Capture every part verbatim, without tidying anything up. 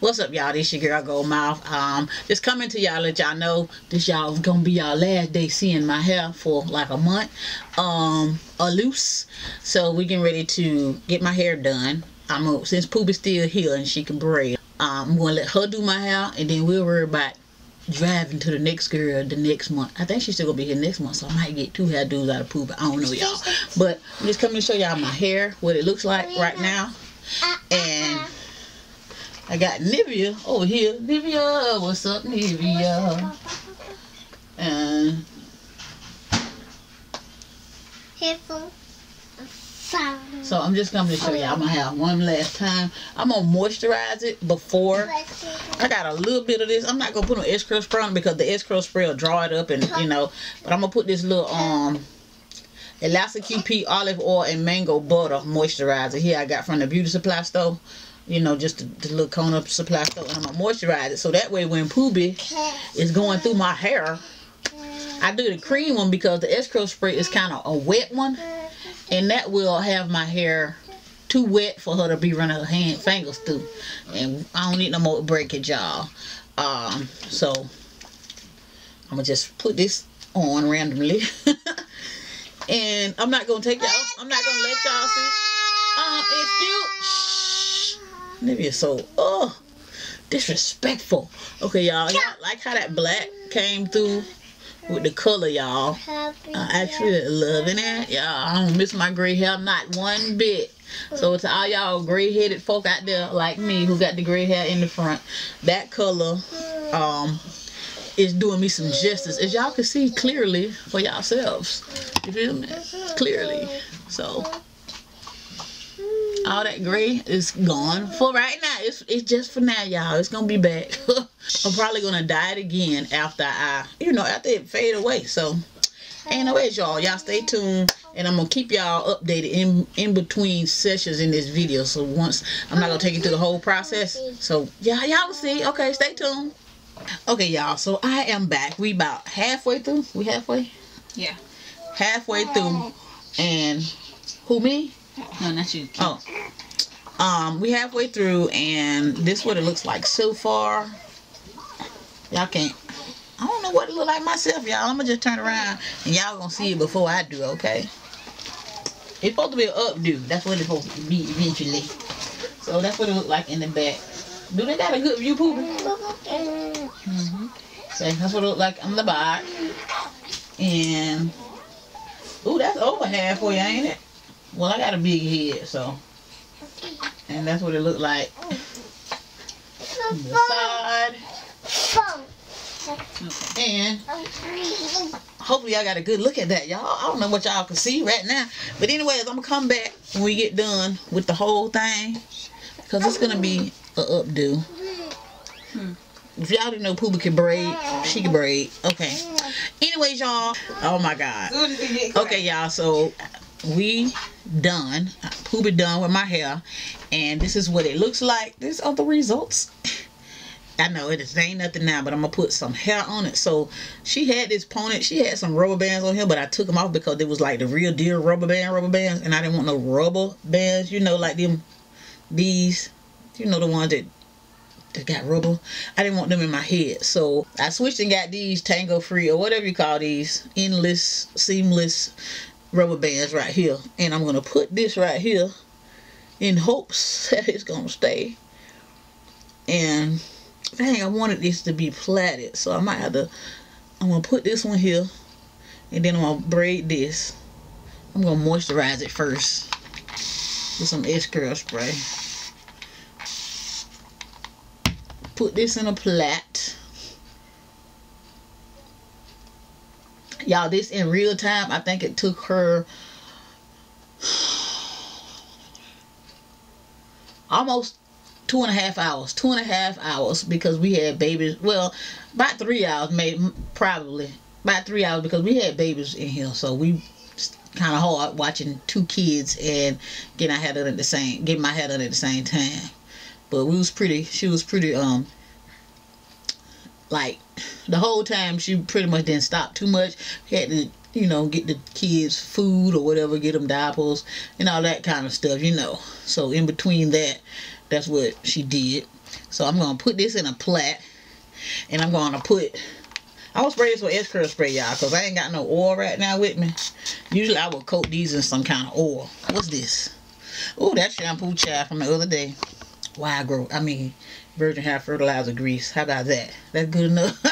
What's up, y'all? This your girl Goldmouth. Um, just coming to y'all, let y'all know this y'all is gonna be y'all last day seeing my hair for like a month, um, or loose. So we getting ready to get my hair done. I'm gonna, since Poobie's still here and she can braid, um, I'm gonna let her do my hair, and then we'll worry about driving to the next girl the next month. I think she's still gonna be here next month, so I might get two hairdos out of Poobie. I don't know, y'all. But I'm just coming to show y'all my hair, what it looks like right now, and I got Nivea over here. Nivea, what's up, Nivea? And so I'm just coming to show y'all my hair one last time. I'm gonna moisturize it before. I got a little bit of this. I'm not gonna put no S-curl spray on because the S-curl spray will draw it up, and you know. But I'm gonna put this little um. Elastic Pea Olive Oil and Mango Butter Moisturizer here I got from the beauty supply store. You know, just the, the little cone up supply store, and I'm gonna moisturize it so that way when Poobie is going through my hair, I do the cream one because the S-curl spray is kind of a wet one, and that will have my hair too wet for her to be running her hand fingers through, and I don't need no more breakage, y'all. Um, so I'm gonna just put this on randomly, and I'm not gonna take y'all. I'm not gonna let y'all see. Um, if you. Nivea so oh disrespectful. Okay, y'all, like how that black came through with the color, y'all. I actually loving it, y'all. I don't miss my gray hair not one bit. So to all y'all gray-headed folk out there like me who got the gray hair in the front, that color um is doing me some justice, as y'all can see clearly for yourselves. You feel me? Clearly. So. All that gray is gone for right now. It's it's just for now, y'all. It's gonna be back. I'm probably gonna dye it again after I, you know, after it fade away. So, anyways, y'all, y'all stay tuned, and I'm gonna keep y'all updated in in between sessions in this video. So once I'm not gonna take you through the whole process. So yeah, y'all will see. Okay, stay tuned. Okay, y'all. So I am back. We about halfway through. We halfway. Yeah. Halfway through, and who me? No, not you. Oh, um, we halfway through, and this is what it looks like so far. Y'all can't. I don't know what it look like myself, y'all. I'm gonna just turn around, and y'all gonna see it before I do. Okay. It's supposed to be an updo. That's what it's supposed to be eventually. So that's what it look like in the back. Do they got a good view, Poobie? Mm-hmm. Okay, that's what it look like on the back. And ooh, that's over halfway, ain't it? Well, I got a big head, so, and that's what it looked like on the side. And hopefully I got a good look at that, y'all. I don't know what y'all can see right now, but anyways, I'm gonna come back when we get done with the whole thing, because it's gonna be a updo. Hmm. If y'all didn't know Poobie can braid, she can braid. Okay, anyways, y'all, oh my god. Okay, y'all, so we done. Poobie done with my hair, and this is what it looks like. There's other results. I know it ain't nothing now, but I'm gonna put some hair on it. So she had this pony, she had some rubber bands on here, but I took them off because it was like the real deal rubber band rubber bands, and I didn't want no rubber bands, you know, like them, these, you know, the ones that that got rubber. I didn't want them in my head, so I switched and got these tango free, or whatever you call these, endless seamless rubber bands right here, and I'm gonna put this right here in hopes that it's gonna stay. And dang, I wanted this to be plaited, so I might have to. I'm gonna put this one here, and then I'm gonna braid this. I'm gonna moisturize it first with some S-curl spray. Put this in a plait. Y'all, this in real time, I think it took her almost two and a half hours. Two and a half hours because we had babies. Well, about three hours, maybe, probably. About three hours because we had babies in here. So we kind of hard watching two kids and getting our hair done at the same, getting my hair done at the same time. But we was pretty, she was pretty, um, like, the whole time she pretty much didn't stop too much. Had to, you know, get the kids food or whatever, get them diapers and all that kind of stuff, you know. So in between that, that's what she did. So I'm going to put this in a plait. And I'm going to put... I will spray this with S-curl spray, y'all, because I ain't got no oil right now with me. Usually I will coat these in some kind of oil. What's this? Oh, that shampoo child from the other day. Why I grow? I mean, Virgin Hair Fertilizer grease. How about that? That's good enough.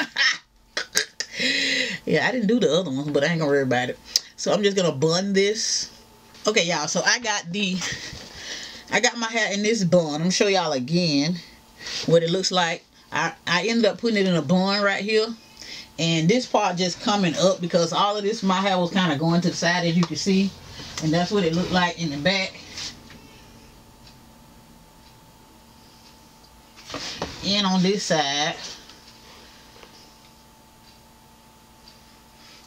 Yeah, I didn't do the other one, but I ain't going to worry about it. So I'm just going to bun this. Okay, y'all, so I got the... I got my hair in this bun. I'm going to show y'all again what it looks like. I, I ended up putting it in a bun right here. And this part just coming up because all of this, my hair was kind of going to the side, as you can see. And that's what it looked like in the back. And on this side.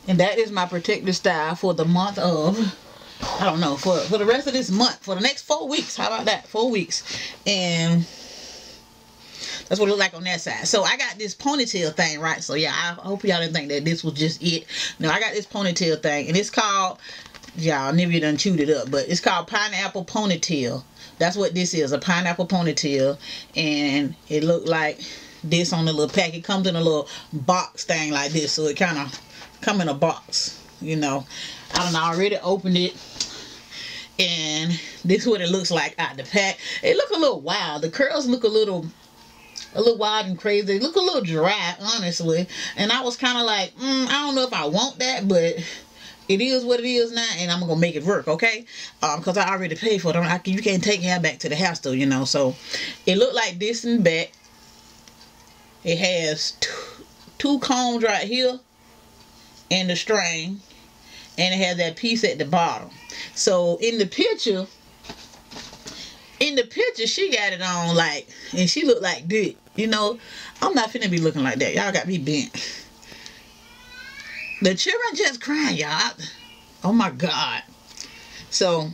And that is my protective style for the month of... I don't know, for, for the rest of this month. For the next four weeks. How about that? Four weeks. And... that's what it looked like on that side. So I got this ponytail thing, right? So yeah, I hope y'all didn't think that this was just it. No, I got this ponytail thing, and it's called, y'all, Nivea done chewed it up, but it's called pineapple ponytail. That's what this is, a pineapple ponytail, and it looked like this on the little pack. It comes in a little box thing like this, so it kind of come in a box, you know. I don't know. I already opened it. And this is what it looks like out the pack. It look a little wild. The curls look a little... a little wild and crazy. They look a little dry, honestly. And I was kind of like, mm, I don't know if I want that, but it is what it is now, and I'm going to make it work, okay? Um, because I already paid for it. I, you can't take hair back to the house, though, you know. So it looked like this and back. It has two, two combs right here and the string, and it has that piece at the bottom. So in the picture... in the picture, she got it on, like, and she looked like this. You know, I'm not finna be looking like that. Y'all got me bent. The children just crying, y'all. Oh, my God. So,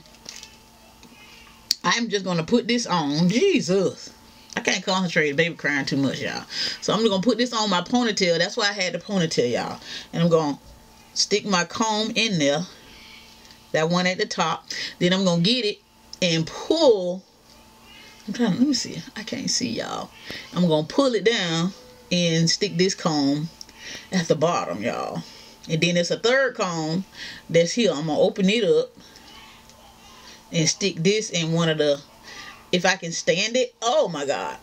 I'm just gonna put this on. Jesus. I can't concentrate. The baby crying too much, y'all. So, I'm gonna put this on my ponytail. That's why I had the ponytail, y'all. And I'm gonna stick my comb in there. That one at the top. Then I'm gonna get it and pull... I'm trying to, let me see. I can't see, y'all. I'm going to pull it down and stick this comb at the bottom, y'all. And then there's a third comb that's here. I'm going to open it up and stick this in one of the... if I can stand it. Oh, my God.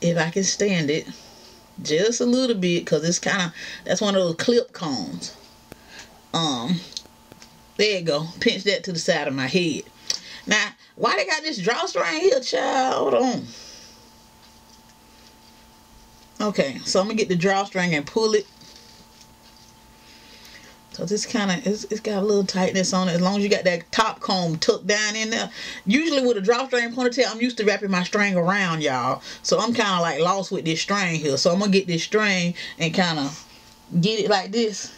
If I can stand it just a little bit, because it's kind of... that's one of those clip combs. Um, there you go. Pinch that to the side of my head. Now, why they got this drawstring here, child? Hold on. Okay, so I'm going to get the drawstring and pull it. Because it's kind of, it's, it's got a little tightness on it. As long as you got that top comb tucked down in there. Usually with a drawstring ponytail, I'm used to wrapping my string around, y'all. So I'm kind of like lost with this string here. So I'm going to get this string and kind of get it like this.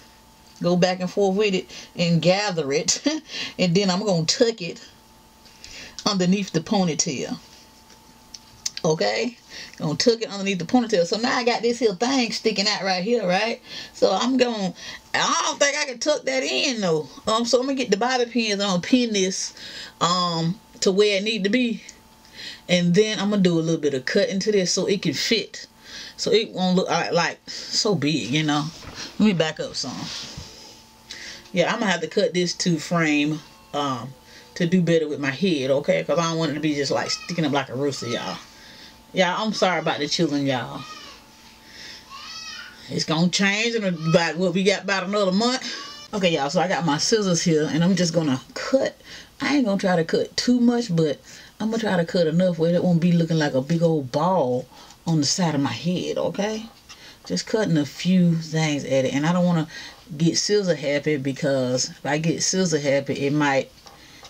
Go back and forth with it and gather it. And then I'm going to tuck it underneath the ponytail. Okay, gonna tuck it underneath the ponytail. So now I got this here thing sticking out right here, right? So I'm gonna, I don't think I can tuck that in though. Um so I'm gonna get the bobby pins and I'm gonna pin this um to where it need to be, and then I'm gonna do a little bit of cut into this so it can fit, so it won't look like, like so big, you know. Let me back up some. Yeah, I'm gonna have to cut this to frame um to do better with my head, okay? Because I don't want it to be just like sticking up like a rooster, y'all. Y'all, I'm sorry about the children, y'all. It's going to change in about what we got about another month. Okay, y'all, so I got my scissors here, and I'm just going to cut. I ain't going to try to cut too much, but I'm going to try to cut enough where it won't be looking like a big old ball on the side of my head, okay? Just cutting a few things at it, and I don't want to get scissor happy, because if I get scissor happy, it might...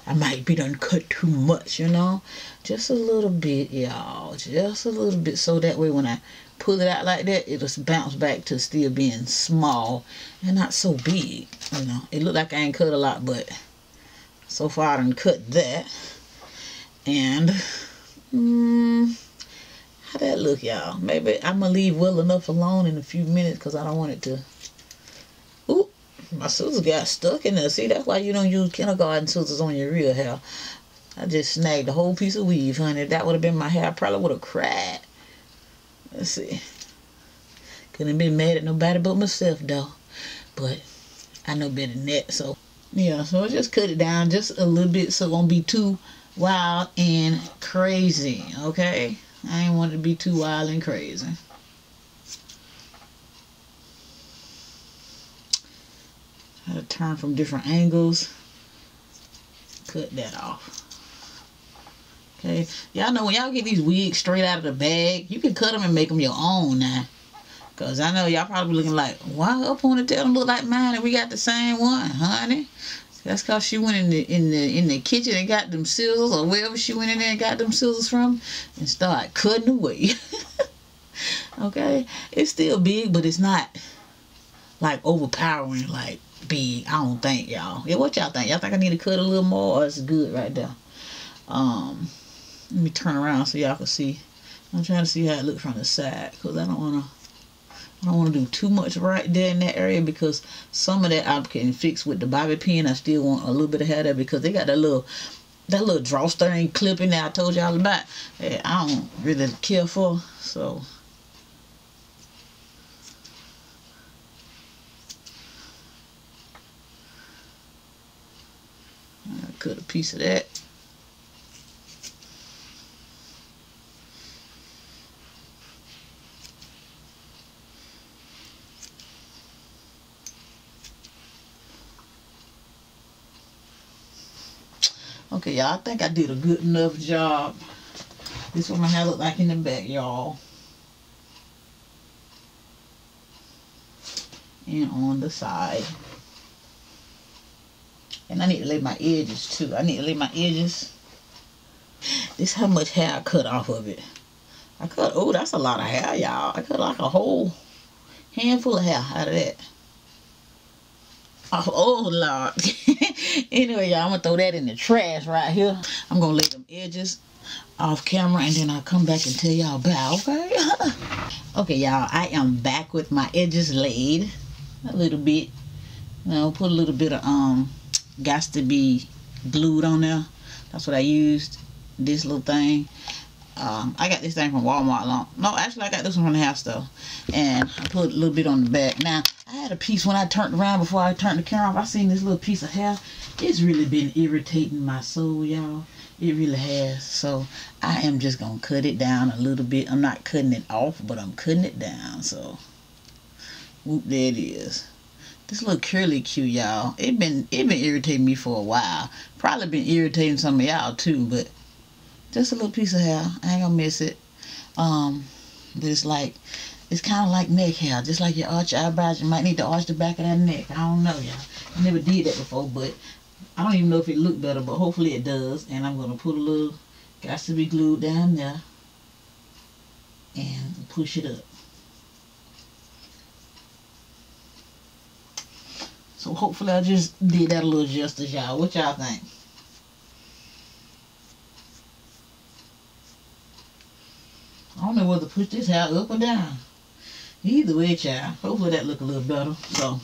I might be done cut too much, you know. Just a little bit, y'all. Just a little bit. So that way when I pull it out like that, it'll bounce back to still being small and not so big, you know. It looked like I ain't cut a lot, but so far I done cut that. And, mm, how that look, y'all? Maybe I'm going to leave well enough alone in a few minutes because I don't want it to... Ooh. My scissors got stuck in there. See, that's why you don't use kindergarten scissors on your real hair. I just snagged a whole piece of weave, honey. If that would have been my hair, I probably would have cried. Let's see. Couldn't have been mad at nobody but myself, though. But I know better than that, so. Yeah, so I just cut it down just a little bit so it won't be too wild and crazy, okay? I ain't want it to be too wild and crazy. I'll turn from different angles. Cut that off. Okay, y'all know when y'all get these wigs straight out of the bag, you can cut them and make them your own now. Because I know y'all probably looking like, why her ponytail look like mine and we got the same one, honey? That's because she went in the, in, the, in the kitchen and got them scissors, or wherever she went in there and got them scissors from, and started cutting away. Okay? It's still big, but it's not, like, overpowering, like, big. I don't think, y'all. Yeah, what y'all think? Y'all think I need to cut a little more, or it's good right there? Um, let me turn around so y'all can see. I'm trying to see how it looks from the side, because I don't want to... I don't want to do too much right there in that area, because some of that I can fix with the bobby pin. I still want a little bit of hair there because they got that little that little drawstring clip in there I told y'all about. Yeah, I don't really care for, so I cut a piece of that. Okay, y'all, I think I did a good enough job. This is what my hair look like in the back, y'all. And on the side. And I need to lay my edges, too. I need to lay my edges. This is how much hair I cut off of it. I cut, oh, that's a lot of hair, y'all. I cut like a whole handful of hair out of that. Oh, oh Lord. Anyway, y'all, I'm going to throw that in the trash right here. I'm going to lay them edges off camera, and then I'll come back and tell y'all about, okay? Okay, y'all, I am back with my edges laid a little bit. You know, put a little bit of, um, gots to be glued on there. That's what I used, this little thing. Um, I got this thing from Walmart. Long. No, actually, I got this one from the house, though. And I put a little bit on the back. Now, I had a piece when I turned around before I turned the camera off. I seen this little piece of hair. It's really been irritating my soul, y'all. It really has. So, I am just going to cut it down a little bit. I'm not cutting it off, but I'm cutting it down. So, whoop, there it is. This little curly Q, y'all. It been, it been irritating me for a while. Probably been irritating some of y'all, too, but... just a little piece of hair. I ain't gonna miss it. Um, but it's like, it's kind of like neck hair. Just like your arch eyebrows, you might need to arch the back of that neck. I don't know, y'all. I never did that before, but I don't even know if it looked better, but hopefully it does. And I'm gonna put a little, got to be glued down there, and push it up. So hopefully I just did that a little justice, y'all. What y'all think? I don't know whether to push this hair up or down. Either way, child. Hopefully that look a little better. So,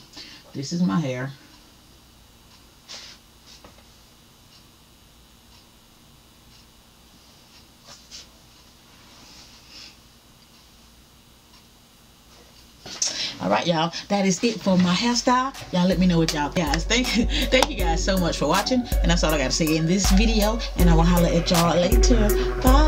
this is my hair. Alright, y'all. That is it for my hairstyle. Y'all let me know what y'all guys think. Thank you guys so much for watching. And that's all I got to say in this video. And I will holler at y'all later. Bye.